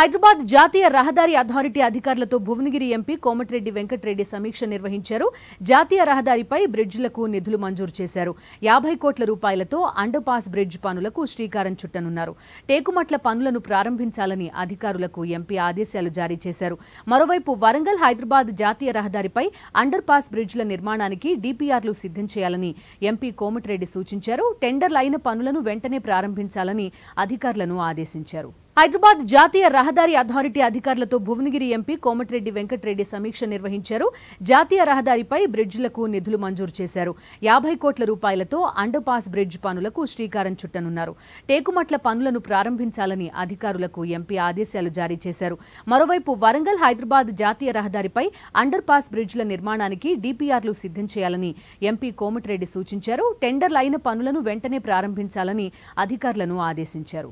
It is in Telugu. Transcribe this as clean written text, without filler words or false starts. हैदराबाद जातीय रहदारी अथॉरिटी అధికారులతో భువనగిరి ఎంపీ కోమటిరెడ్డి వెంకటరెడ్డి సమీక్ష నిర్వహించారు। జాతీయ రహదారిపై బ్రిడ్జిలకు నిధులు మంజూరు చేశారు। 50 కోట్ల రూపాయలతో అండర్ పాస్ బ్రిడ్జ్ పనులకు శ్రీకారం చుట్టనున్నారు। టేకుమట్ల పనులను ప్రారంభించాలని అధికారులకు ఎంపీ ఆదేశాలు జారీ చేశారు। మరోవైపు వరంగల్ హైదరాబాద్ జాతీయ రహదారిపై అండర్ పాస్ బ్రిడ్జిల నిర్మాణానికి డీపీఆర్లు సిద్ధం చేయాలని ఎంపీ కోమటిరెడ్డి సూచించారు। టెండర్ లైన్ పనులను వెంటనే ప్రారంభించాలని అధికారులను ఆదేశించారు। हैदराबाद जातीय रहदारी अथॉरिटी అధికారులతో భువనగిరి ఎంపీ కోమటిరెడ్డి వెంకటరెడ్డి సమీక్ష నిర్వహించారు। జాతీయ రహదారిపై బ్రిడ్జిలకు నిధులు మంజూరు చేశారు। 50 కోట్ల రూపాయలతో అండర్ పాస్ బ్రిడ్జ్ పనులకు శ్రీకారం చుట్టనున్నారు। టేకుమట్ల పనులను ప్రారంభించాలని అధికారులకు ఎంపీ ఆదేశాలు జారీ చేశారు। మరోవైపు వరంగల్ హైదరాబాద్ జాతీయ రహదారిపై అండర్ పాస్ బ్రిడ్జిల నిర్మాణానికి డీపీఆర్లు సిద్ధం చేయాలని ఎంపీ కోమటిరెడ్డి సూచించారు। టెండర్ లైన్ పనులను వెంటనే ప్రారంభించాలని అధికారులను ఆదేశించారు।